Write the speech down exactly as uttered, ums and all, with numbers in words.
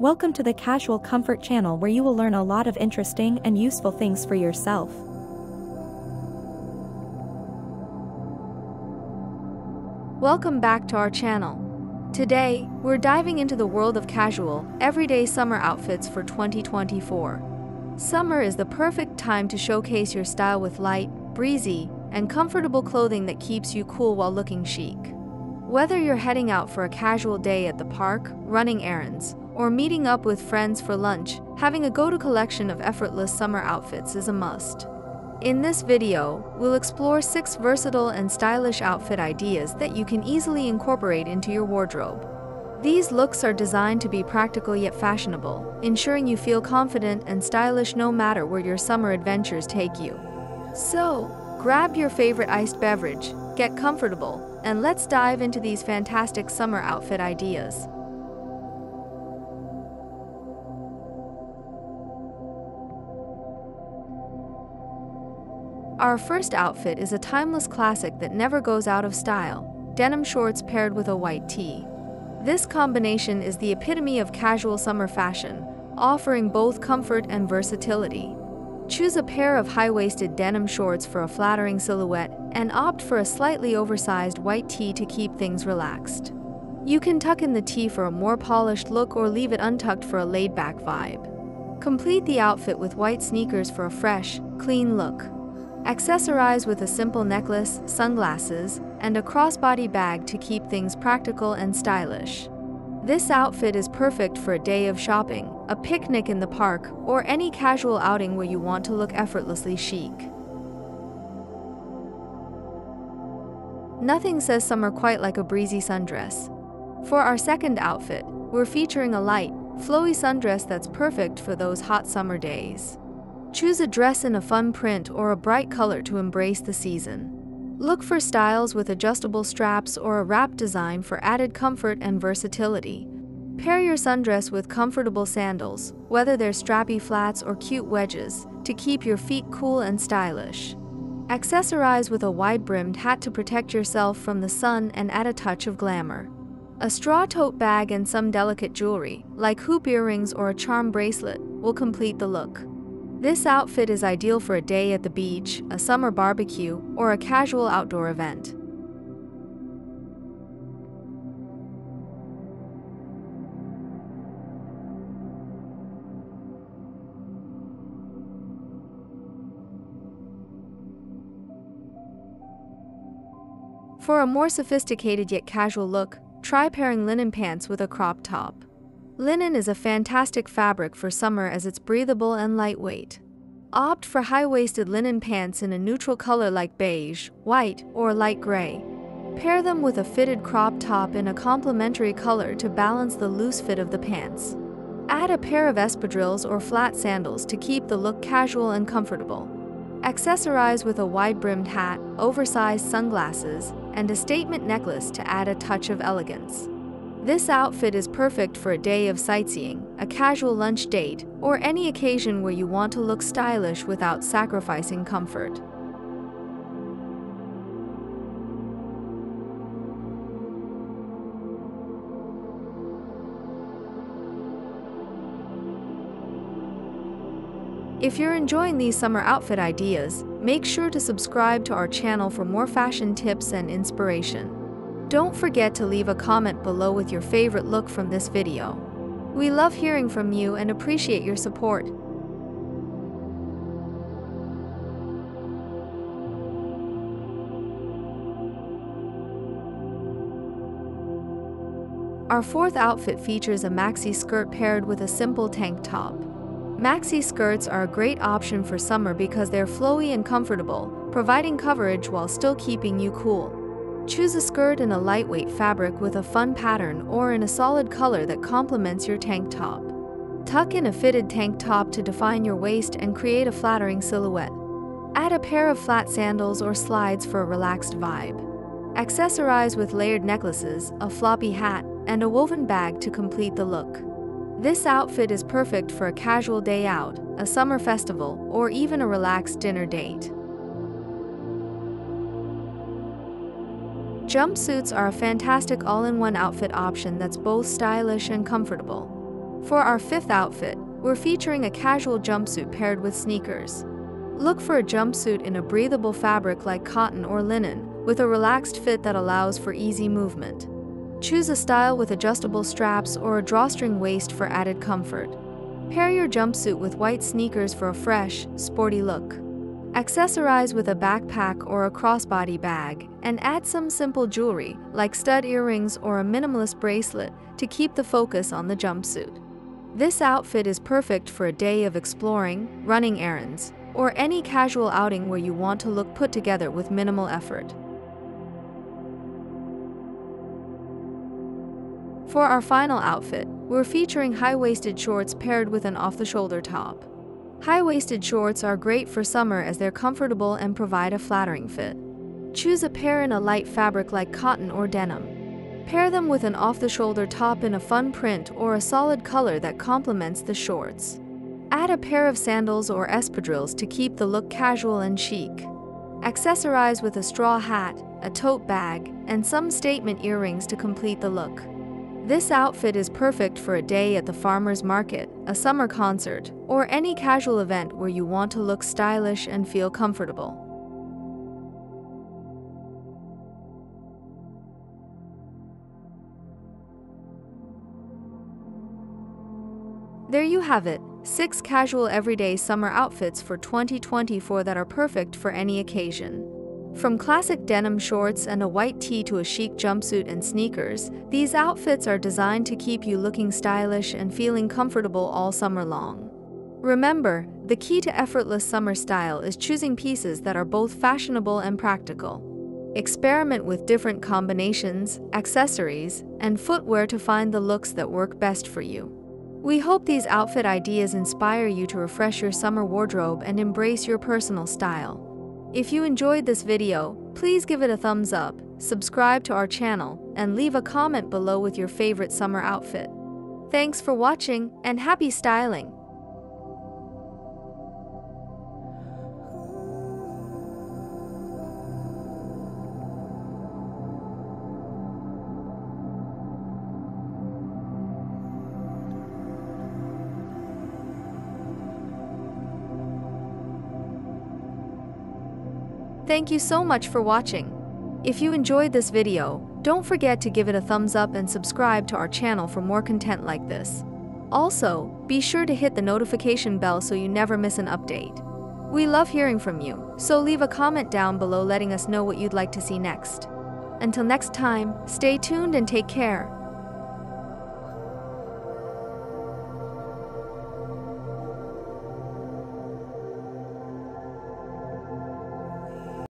Welcome to the Casual Comfort channel, where you will learn a lot of interesting and useful things for yourself. Welcome back to our channel. Today, we're diving into the world of casual, everyday summer outfits for twenty twenty-four. Summer is the perfect time to showcase your style with light, breezy, and comfortable clothing that keeps you cool while looking chic. Whether you're heading out for a casual day at the park, running errands, or meeting up with friends for lunch, having a go-to collection of effortless summer outfits is a must. In this video, we'll explore six versatile and stylish outfit ideas that you can easily incorporate into your wardrobe. These looks are designed to be practical yet fashionable, ensuring you feel confident and stylish no matter where your summer adventures take you. So, grab your favorite iced beverage, get comfortable, and let's dive into these fantastic summer outfit ideas. Our first outfit is a timeless classic that never goes out of style: denim shorts paired with a white tee. This combination is the epitome of casual summer fashion, offering both comfort and versatility. Choose a pair of high-waisted denim shorts for a flattering silhouette, and opt for a slightly oversized white tee to keep things relaxed. You can tuck in the tee for a more polished look or leave it untucked for a laid-back vibe. Complete the outfit with white sneakers for a fresh, clean look. Accessorize with a simple necklace, sunglasses, and a crossbody bag to keep things practical and stylish. This outfit is perfect for a day of shopping, a picnic in the park, or any casual outing where you want to look effortlessly chic. Nothing says summer quite like a breezy sundress. For our second outfit, we're featuring a light, flowy sundress that's perfect for those hot summer days. Choose a dress in a fun print or a bright color to embrace the season. Look for styles with adjustable straps or a wrap design for added comfort and versatility. Pair your sundress with comfortable sandals, whether they're strappy flats or cute wedges, to keep your feet cool and stylish. Accessorize with a wide-brimmed hat to protect yourself from the sun and add a touch of glamour. A straw tote bag and some delicate jewelry, like hoop earrings or a charm bracelet, will complete the look. This outfit is ideal for a day at the beach, a summer barbecue, or a casual outdoor event. For a more sophisticated yet casual look, try pairing linen pants with a crop top. Linen is a fantastic fabric for summer as it's breathable and lightweight. Opt for high-waisted linen pants in a neutral color like beige, white, or light gray. Pair them with a fitted crop top in a complementary color to balance the loose fit of the pants. Add a pair of espadrilles or flat sandals to keep the look casual and comfortable. Accessorize with a wide-brimmed hat, oversized sunglasses, and a statement necklace to add a touch of elegance. This outfit is perfect for a day of sightseeing, a casual lunch date, or any occasion where you want to look stylish without sacrificing comfort. If you're enjoying these summer outfit ideas, make sure to subscribe to our channel for more fashion tips and inspiration. Don't forget to leave a comment below with your favorite look from this video. We love hearing from you and appreciate your support. Our fourth outfit features a maxi skirt paired with a simple tank top. Maxi skirts are a great option for summer because they're flowy and comfortable, providing coverage while still keeping you cool. Choose a skirt in a lightweight fabric with a fun pattern or in a solid color that complements your tank top. Tuck in a fitted tank top to define your waist and create a flattering silhouette. Add a pair of flat sandals or slides for a relaxed vibe. Accessorize with layered necklaces, a floppy hat, and a woven bag to complete the look. This outfit is perfect for a casual day out, a summer festival, or even a relaxed dinner date. Jumpsuits are a fantastic all-in-one outfit option that's both stylish and comfortable. For our fifth outfit, we're featuring a casual jumpsuit paired with sneakers. Look for a jumpsuit in a breathable fabric like cotton or linen, with a relaxed fit that allows for easy movement. Choose a style with adjustable straps or a drawstring waist for added comfort. Pair your jumpsuit with white sneakers for a fresh, sporty look. Accessorize with a backpack or a crossbody bag, and add some simple jewelry, like stud earrings or a minimalist bracelet, to keep the focus on the jumpsuit. This outfit is perfect for a day of exploring, running errands, or any casual outing where you want to look put together with minimal effort. For our final outfit, we're featuring high-waisted shorts paired with an off-the-shoulder top. High-waisted shorts are great for summer as they're comfortable and provide a flattering fit. Choose a pair in a light fabric like cotton or denim. Pair them with an off-the-shoulder top in a fun print or a solid color that complements the shorts. Add a pair of sandals or espadrilles to keep the look casual and chic. Accessorize with a straw hat, a tote bag, and some statement earrings to complete the look. This outfit is perfect for a day at the farmer's market, a summer concert, or any casual event where you want to look stylish and feel comfortable. There you have it, six casual everyday summer outfits for twenty twenty-four that are perfect for any occasion. From classic denim shorts and a white tee to a chic jumpsuit and sneakers, these outfits are designed to keep you looking stylish and feeling comfortable all summer long. Remember, the key to effortless summer style is choosing pieces that are both fashionable and practical. Experiment with different combinations, accessories, and footwear to find the looks that work best for you. We hope these outfit ideas inspire you to refresh your summer wardrobe and embrace your personal style. If you enjoyed this video, please give it a thumbs up, subscribe to our channel, and leave a comment below with your favorite summer outfit. Thanks for watching, and happy styling! Thank you so much for watching. If you enjoyed this video, don't forget to give it a thumbs up and subscribe to our channel for more content like this. Also, be sure to hit the notification bell so you never miss an update. We love hearing from you, so leave a comment down below letting us know what you'd like to see next. Until next time, stay tuned and take care.